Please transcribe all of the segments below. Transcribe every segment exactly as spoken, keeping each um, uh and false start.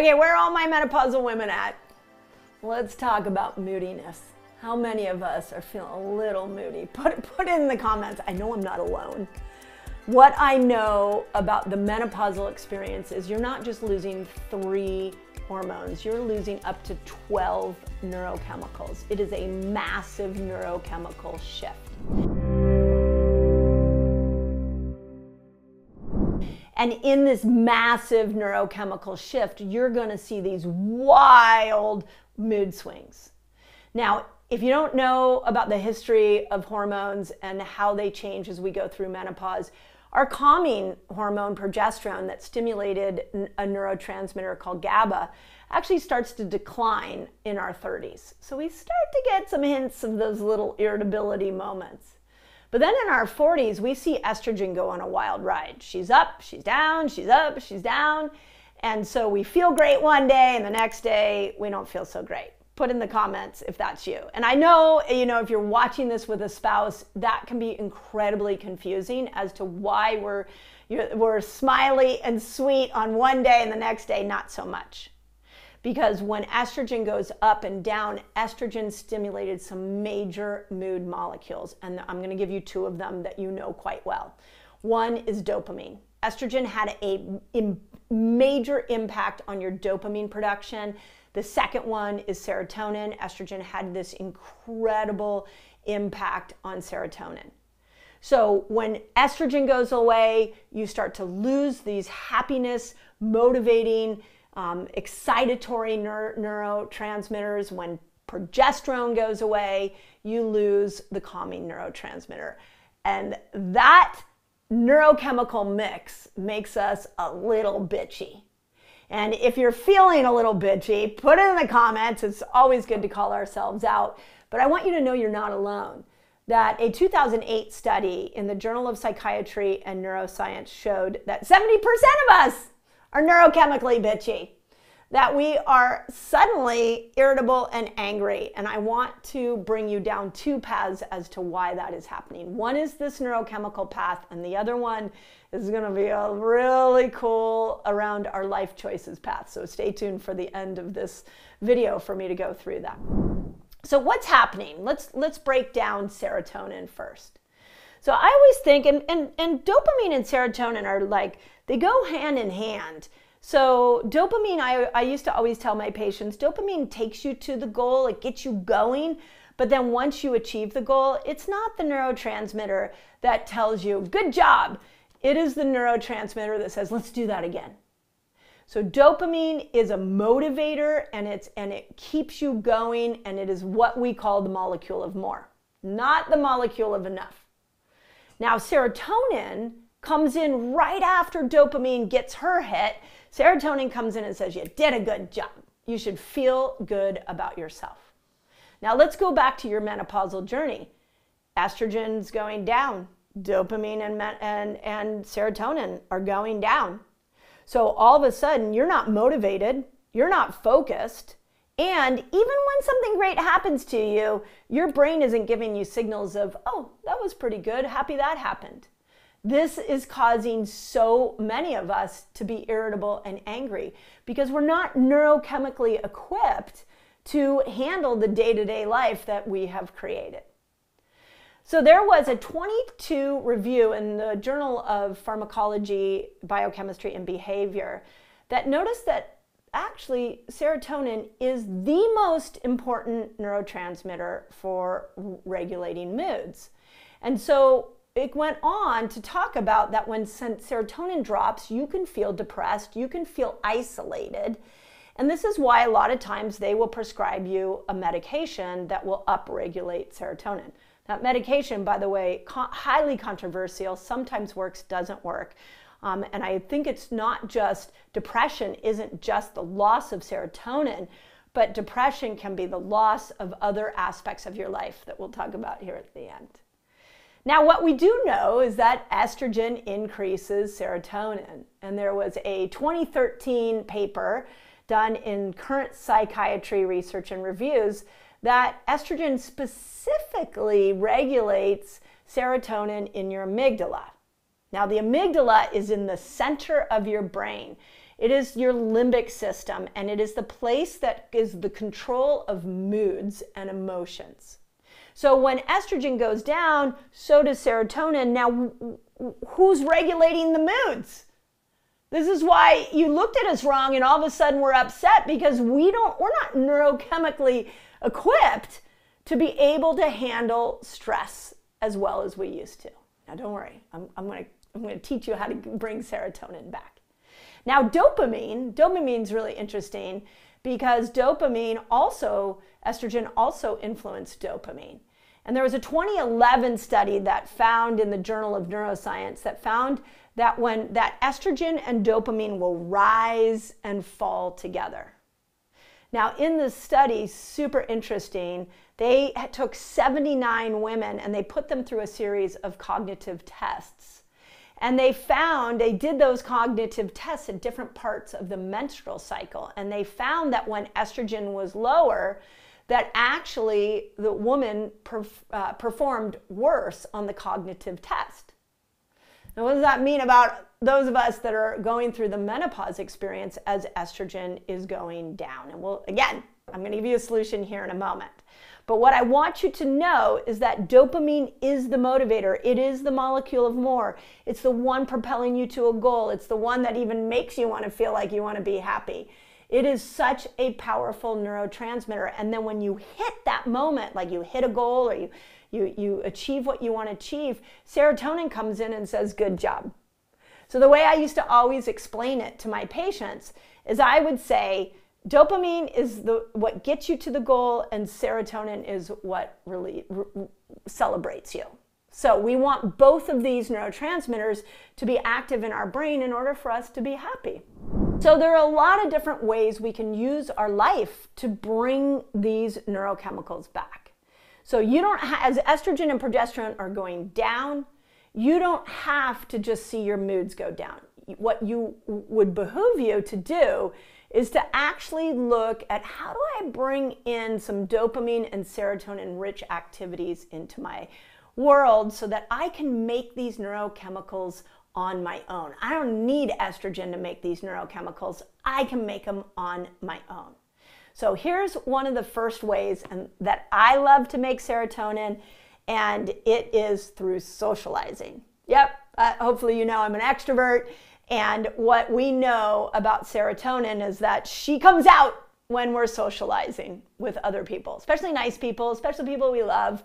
Okay, where are all my menopausal women at? Let's talk about moodiness. How many of us are feeling a little moody? Put, put it in the comments. I know I'm not alone. What I know about the menopausal experience is you're not just losing three hormones, you're losing up to twelve neurochemicals. It is a massive neurochemical shift. And in this massive neurochemical shift, you're gonna see these wild mood swings. Now, if you don't know about the history of hormones and how they change as we go through menopause, our calming hormone progesterone that stimulated a neurotransmitter called GABA actually starts to decline in our thirties. So we start to get some hints of those little irritability moments. But then in our forties, we see estrogen go on a wild ride. She's up, she's down, she's up, she's down. And so we feel great one day and the next day we don't feel so great. Put in the comments if that's you. And I know, you know, if you're watching this with a spouse, that can be incredibly confusing as to why we're, you're, we're smiley and sweet on one day and the next day not so much. Because when estrogen goes up and down, estrogen stimulated some major mood molecules. And I'm going to give you two of them that you know quite well. One is dopamine. Estrogen had a major impact on your dopamine production. The second one is serotonin. Estrogen had this incredible impact on serotonin. So when estrogen goes away, you start to lose these happiness, motivating, um, excitatory neur neurotransmitters. When progesterone goes away, you lose the calming neurotransmitter. And that neurochemical mix makes us a little bitchy. And if you're feeling a little bitchy, put it in the comments. It's always good to call ourselves out. But I want you to know you're not alone. That a two thousand eight study in the Journal of Psychiatry and Neuroscience showed that seventy percent of us are neurochemically bitchy. That we are suddenly irritable and angry. And I want to bring you down two paths as to why that is happening. One is this neurochemical path, and the other one is gonna be a really cool around our life choices path. So stay tuned for the end of this video for me to go through that. So what's happening? Let's, let's break down serotonin first. So I always think, and, and, and dopamine and serotonin are like, they go hand in hand. So dopamine, I, I used to always tell my patients, dopamine takes you to the goal, it gets you going, but then once you achieve the goal, it's not the neurotransmitter that tells you, good job. It is the neurotransmitter that says, let's do that again. So dopamine is a motivator and, it's, and it keeps you going, and it is what we call the molecule of more, not the molecule of enough. Now serotonin comes in right after dopamine gets her hit. Serotonin comes in and says, you did a good job. You should feel good about yourself. Now let's go back to your menopausal journey. Estrogen's going down. Dopamine and, and, and serotonin are going down. So all of a sudden, you're not motivated. You're not focused. And even when something great happens to you, your brain isn't giving you signals of, oh, that was pretty good. Happy that happened. This is causing so many of us to be irritable and angry because we're not neurochemically equipped to handle the day-to-day life that we have created. So there was a twenty-two review in the Journal of Pharmacology, Biochemistry and Behavior that noticed that actually serotonin is the most important neurotransmitter for regulating moods. And so it went on to talk about that when serotonin drops, you can feel depressed, you can feel isolated. And this is why a lot of times they will prescribe you a medication that will upregulate serotonin. That medication, by the way, co highly controversial, sometimes works, doesn't work. Um, and I think it's not just depression, isn't just the loss of serotonin, but depression can be the loss of other aspects of your life that we'll talk about here at the end. Now, what we do know is that estrogen increases serotonin. And there was a twenty thirteen paper done in Current Psychiatry Research and Reviews that estrogen specifically regulates serotonin in your amygdala. Now, the amygdala is in the center of your brain. It is your limbic system, and it is the place that is the control of moods and emotions. So when estrogen goes down, so does serotonin. Now, who's regulating the moods? This is why you looked at us wrong, and all of a sudden we're upset because we don't, we're not neurochemically equipped to be able to handle stress as well as we used to. Now, don't worry, I'm, I'm gonna, I'm gonna teach you how to bring serotonin back. Now, dopamine, dopamine's really interesting because dopamine also, estrogen also influenced dopamine. And there was a twenty eleven study that found in the Journal of Neuroscience that found that when that estrogen and dopamine will rise and fall together. Now, in this study, super interesting, they took seventy-nine women and they put them through a series of cognitive tests. And they found, they did those cognitive tests at different parts of the menstrual cycle. And they found that when estrogen was lower, that actually the woman perf- uh, performed worse on the cognitive test. Now, what does that mean about those of us that are going through the menopause experience as estrogen is going down? And we'll, again, I'm going to give you a solution here in a moment. But what I want you to know is that dopamine is the motivator. It is the molecule of more. It's the one propelling you to a goal. It's the one that even makes you want to feel like you want to be happy. It is such a powerful neurotransmitter. And then when you hit that moment, like you hit a goal or you, you, you achieve what you want to achieve, serotonin comes in and says, good job. So the way I used to always explain it to my patients is I would say, dopamine is the, what gets you to the goal, and serotonin is what really celebrates you. So we want both of these neurotransmitters to be active in our brain in order for us to be happy. So there are a lot of different ways we can use our life to bring these neurochemicals back. So you don't, ha- as estrogen and progesterone are going down, you don't have to just see your moods go down. What you would behoove you to do is to actually look at how do I bring in some dopamine and serotonin rich activities into my world so that I can make these neurochemicals on my own. I don't need estrogen to make these neurochemicals. I can make them on my own. So here's one of the first ways and that I love to make serotonin, and it is through socializing. Yep, uh, hopefully you know I'm an extrovert. And what we know about serotonin is that she comes out when we're socializing with other people, especially nice people, especially people we love.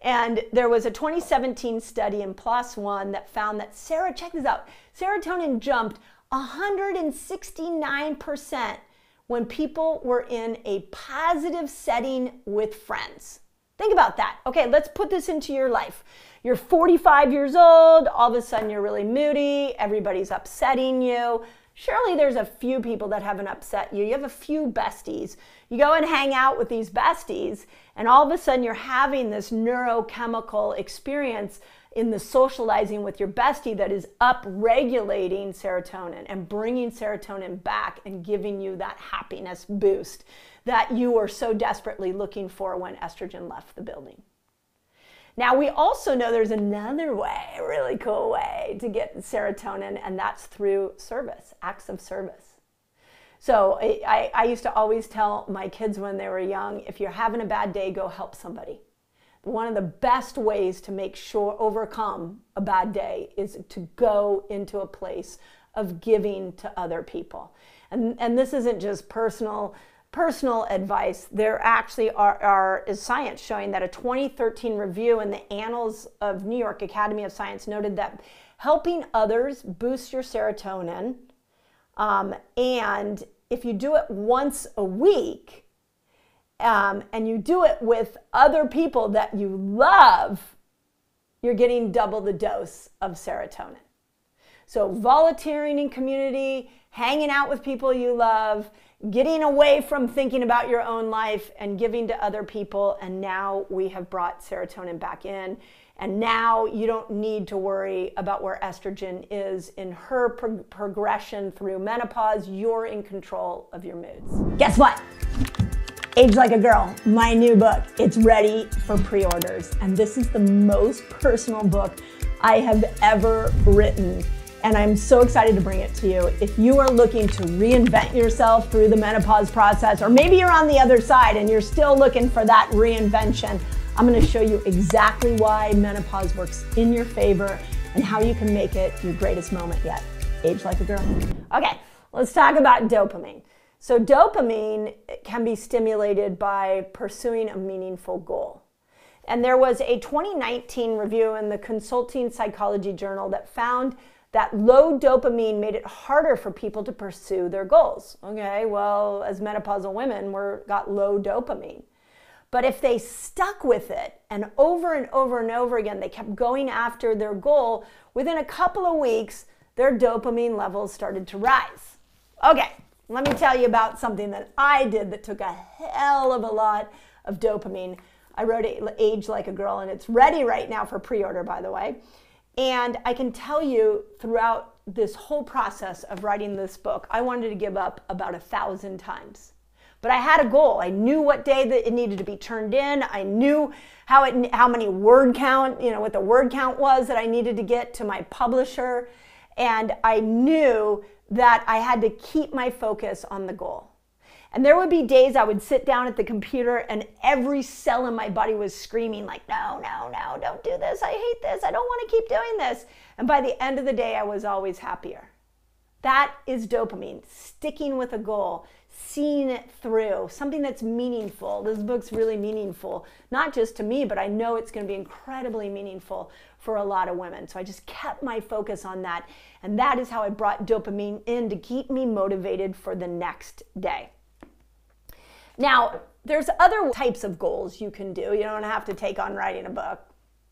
And there was a twenty seventeen study in PLOS One that found that, Sarah, check this out, serotonin jumped one hundred sixty-nine percent when people were in a positive setting with friends. Think about that. Okay, let's put this into your life. You're forty-five years old, all of a sudden you're really moody, everybody's upsetting you. Surely there's a few people that haven't upset you. You have a few besties. You go and hang out with these besties, and all of a sudden you're having this neurochemical experience in the socializing with your bestie that is upregulating serotonin and bringing serotonin back and giving you that happiness boost that you are so desperately looking for when estrogen left the building. Now, we also know there's another way, a really cool way to get serotonin, and that's through service, acts of service. So I, I used to always tell my kids when they were young, if you're having a bad day, go help somebody. One of the best ways to make sure overcome a bad day is to go into a place of giving to other people. And, and this isn't just personal, personal advice. There actually are, are, is science showing that a twenty thirteen review in the Annals of the New York Academy of Sciences noted that helping others boosts your serotonin. Um, and if you do it once a week, Um, and you do it with other people that you love, you're getting double the dose of serotonin. So volunteering in community, hanging out with people you love, getting away from thinking about your own life and giving to other people. And now we have brought serotonin back in. And now you don't need to worry about where estrogen is in her pro- progression through menopause. You're in control of your moods. Guess what? Age Like a Girl, my new book. It's ready for pre-orders. And this is the most personal book I have ever written. and I'm so excited to bring it to you. If you are looking to reinvent yourself through the menopause process, or maybe you're on the other side and you're still looking for that reinvention, I'm going to show you exactly why menopause works in your favor and how you can make it your greatest moment yet. Age like a girl. Okay, let's talk about dopamine. So dopamine can be stimulated by pursuing a meaningful goal. And there was a twenty nineteen review in the Consulting Psychology Journal that found that low dopamine made it harder for people to pursue their goals. Okay, well, as menopausal women, we're got low dopamine. But if they stuck with it and over and over and over again, they kept going after their goal, within a couple of weeks, their dopamine levels started to rise. Okay, let me tell you about something that I did that took a hell of a lot of dopamine. I wrote Age Like a Girl, and it's ready right now for pre-order, by the way. And I can tell you throughout this whole process of writing this book, I wanted to give up about a thousand times. But I had a goal. I knew what day that it needed to be turned in. I knew how it, how many word count, you know, what the word count was that I needed to get to my publisher. And I knew that I had to keep my focus on the goal. And there would be days I would sit down at the computer and every cell in my body was screaming like, no, no, no, don't do this. I hate this. I don't want to keep doing this. And by the end of the day, I was always happier. That is dopamine, sticking with a goal, seeing it through, something that's meaningful. This book's really meaningful, not just to me, but I know it's going to be incredibly meaningful for a lot of women. So I just kept my focus on that. And that is how I brought dopamine in to keep me motivated for the next day. Now, there's other types of goals you can do. You don't have to take on writing a book.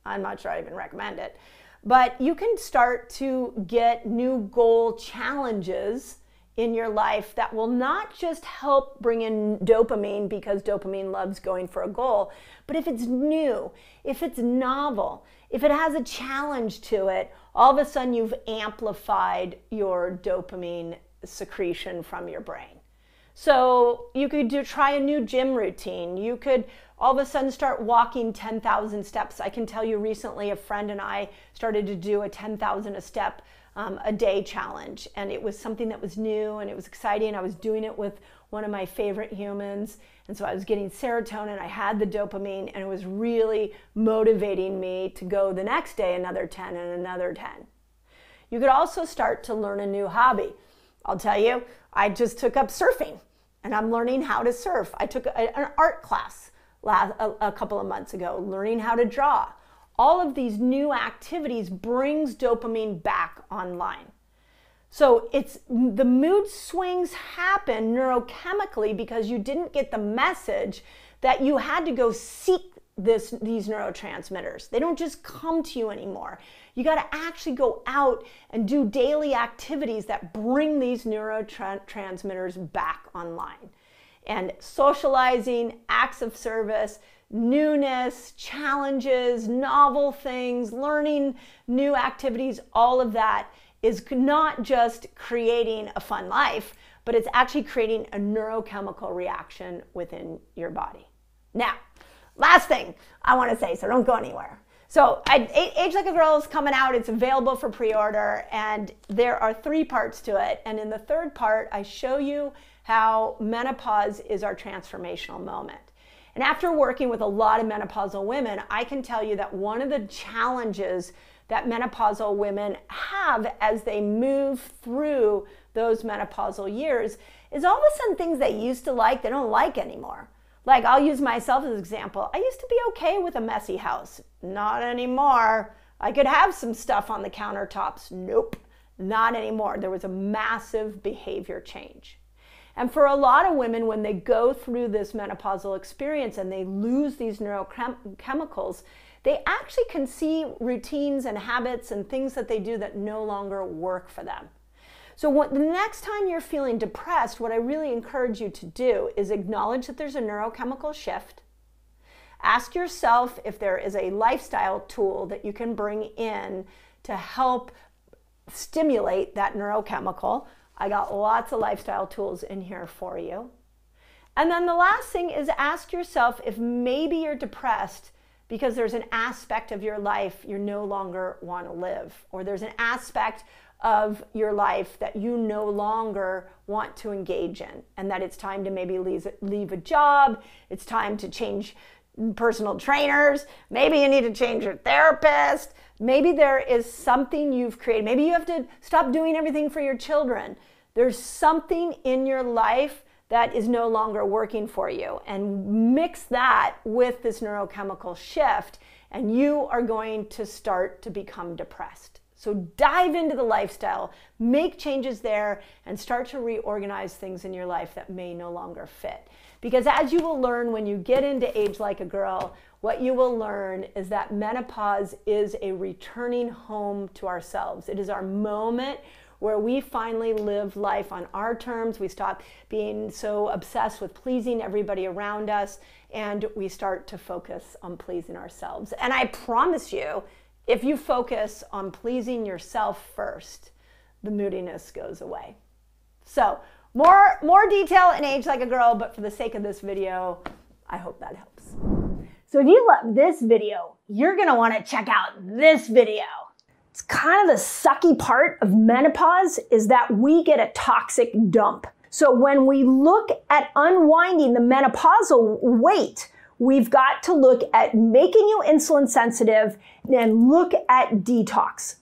I'm not sure I even recommend it. But you can start to get new goal challenges in your life that will not just help bring in dopamine, because dopamine loves going for a goal, but if it's new, if it's novel, if it has a challenge to it, all of a sudden you've amplified your dopamine secretion from your brain. So you could do, try a new gym routine. You could all of a sudden start walking ten thousand steps. I can tell you recently a friend and I started to do a ten thousand a step um, a day challenge. And it was something that was new and it was exciting. I was doing it with one of my favorite humans. And so I was getting serotonin, I had the dopamine, and it was really motivating me to go the next day another ten and another ten. You could also start to learn a new hobby. I'll tell you, I just took up surfing. And I'm learning how to surf. I took a, an art class last, a, a couple of months ago, learning how to draw. All of these new activities brings dopamine back online. So it's the mood swings happen neurochemically because you didn't get the message that you had to go seek this, these neurotransmitters. They don't just come to you anymore. You got to actually go out and do daily activities that bring these neurotransmitters back online. And socializing, acts of service, newness, challenges, novel things, learning new activities, all of that is not just creating a fun life, but it's actually creating a neurochemical reaction within your body. Now, last thing I want to say, so don't go anywhere. So I, Age Like a Girl is coming out. It's available for pre-order, and there are three parts to it. And in the third part, I show you how menopause is our transformational moment. And after working with a lot of menopausal women, I can tell you that one of the challenges that menopausal women have as they move through those menopausal years is all of a sudden things they used to like, they don't like anymore. Like, I'll use myself as an example. I used to be okay with a messy house. Not anymore. I could have some stuff on the countertops. Nope, not anymore. There was a massive behavior change. And for a lot of women, when they go through this menopausal experience and they lose these neurochemicals, they actually can see routines and habits and things that they do that no longer work for them. So what, the next time you're feeling depressed, what I really encourage you to do is acknowledge that there's a neurochemical shift. Ask yourself if there is a lifestyle tool that you can bring in to help stimulate that neurochemical. I got lots of lifestyle tools in here for you. And then the last thing is ask yourself if maybe you're depressed because there's an aspect of your life you no longer want to live, or there's an aspect of your life that you no longer want to engage in, and that it's time to maybe leave, leave a job, it's time to change personal trainers, maybe you need to change your therapist, maybe there is something you've created, maybe you have to stop doing everything for your children. There's something in your life that is no longer working for you, and mix that with this neurochemical shift, and you are going to start to become depressed. So dive into the lifestyle, make changes there, and start to reorganize things in your life that may no longer fit. Because as you will learn when you get into Age Like a Girl, what you will learn is that menopause is a returning home to ourselves. It is our moment where we finally live life on our terms. We stop being so obsessed with pleasing everybody around us, and we start to focus on pleasing ourselves. And I promise you, if you focus on pleasing yourself first, the moodiness goes away. So more, more detail in Age Like a Girl, but for the sake of this video, I hope that helps. So if you love this video, you're gonna wanna check out this video. It's kind of the sucky part of menopause is that we get a toxic dump. So when we look at unwinding the menopausal weight, we've got to look at making you insulin sensitive and look at detox.